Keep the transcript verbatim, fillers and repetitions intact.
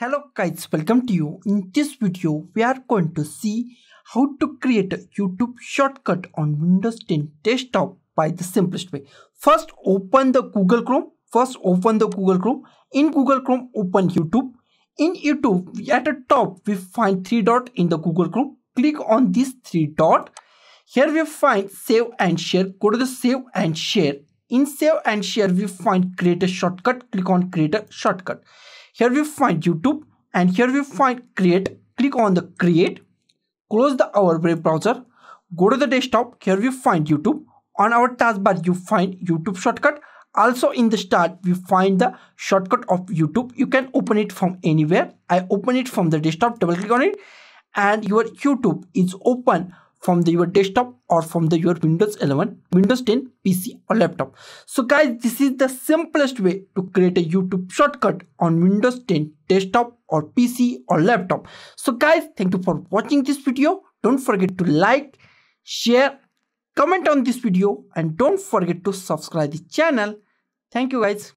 Hello guys, welcome to you. In this video, we are going to see how to create a YouTube shortcut on Windows ten desktop by the simplest way. First, open the Google Chrome. First, open the Google Chrome. In Google Chrome, open YouTube. In YouTube, at the top, we find three dot in the Google Chrome. Click on this three dot. Here we find Save and Share. Go to the Save and Share. In Save and Share, we find Create a Shortcut. Click on Create a Shortcut. Here we find YouTube and here we find create. Click on the create. Close the our web browser. Go to the desktop. Here we find YouTube. On our taskbar you find YouTube shortcut. Also in the start we find the shortcut of YouTube. You can open it from anywhere. I open it from the desktop. Double click on it and your YouTube is open from the, your desktop or from the your Windows eleven, Windows ten P C or laptop. So guys, this is the simplest way to create a YouTube shortcut on Windows ten desktop or P C or laptop. So guys, thank you for watching this video. Don't forget to like, share, comment on this video and don't forget to subscribe the channel. Thank you guys.